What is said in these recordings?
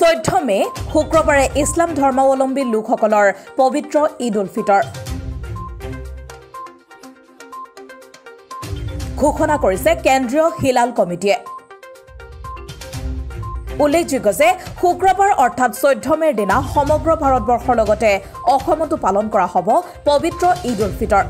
চৈধ্যমে শুক্ৰবাৰে ইছলাম ধৰ্মাৱলম্বী লোকসকলৰ পবিত্ৰ ঈদ উল ফিতৰ ঘোষণা কৰিছে কেন্দ্ৰীয় হিলাল কমিটিয়ে। উল্লেখযোগ্য যে শুক্ৰবাৰ অৰ্থাৎ ১৪মেৰ দিনা সমগ্ৰ ভাৰতবৰ্ষৰ লগতে অসমতো পালন কৰা হ'ব পবিত্ৰ ঈদ উল ফিতৰ।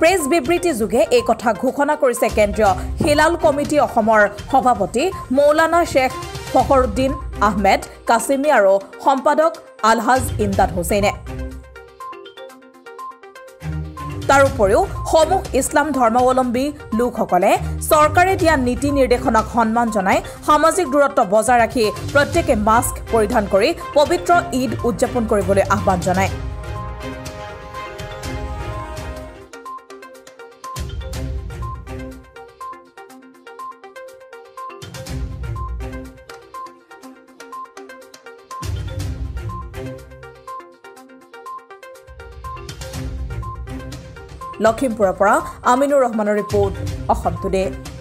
প্ৰেছ বিবৃতি যোগে এই কথা ঘোষণা কৰিছে কেন্দ্ৰীয় হিলাল কমিটি অসমৰ সভাপতি মৌলানা শ্বেখ ফখৰুদ্দিন আহমেদ কাছিমি আৰু সম্পাদক আলহাজ ইমদাদ হোসেনে। তাৰ উপৰিও সমূহ ইছলাম ধৰ্মাৱলম্বী লোকসকলে চৰকাৰে দিয়া নীতি নিৰ্দেশনাক সন্মান জনাই সামাজিক দূৰত্ব বজাই ৰাখি প্ৰত্যেকে মাস্ক পৰিধান কৰি পবিত্ৰ ঈদ উদযাপন কৰিবলৈ আহ্বান জনায়। লখিমপুৰৰ পৰা আমিনুৰ ৰহমানৰ ৰিপৰ্ট, অসম টুডে।